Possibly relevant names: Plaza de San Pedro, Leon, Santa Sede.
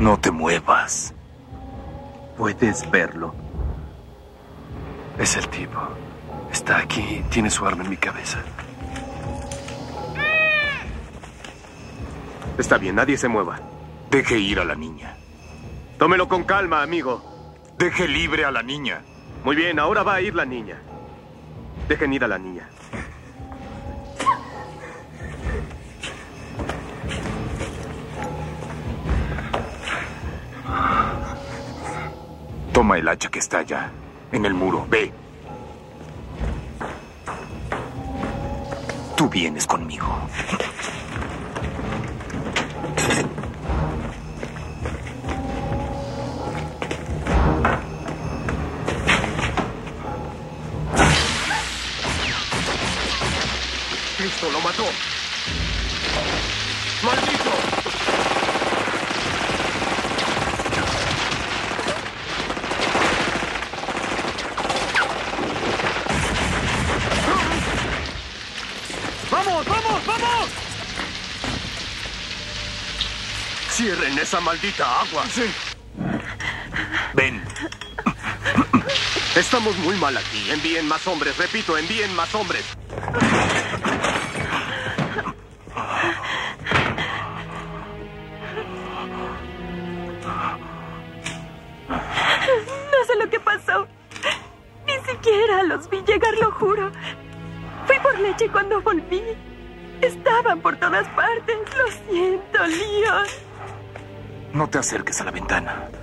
No te muevas. Puedes verlo. Es el tipo. Está aquí. Tiene su arma en mi cabeza. Está bien, nadie se mueva. Deje ir a la niña. Tómelo con calma, amigo. Deje libre a la niña. Muy bien, ahora va a ir la niña. Dejen ir a la niña. Toma el hacha que está allá, en el muro. Ve. Tú vienes conmigo. Cristo lo mató. ¡Maldito! ¡Cierren esa maldita agua! Sí. Ven. Estamos muy mal aquí. Envíen más hombres. Repito, envíen más hombres. No sé lo que pasó. Ni siquiera los vi llegar, lo juro. Fui por leche cuando volví. Estaban por todas partes. Lo siento, Leon. No te acerques a la ventana.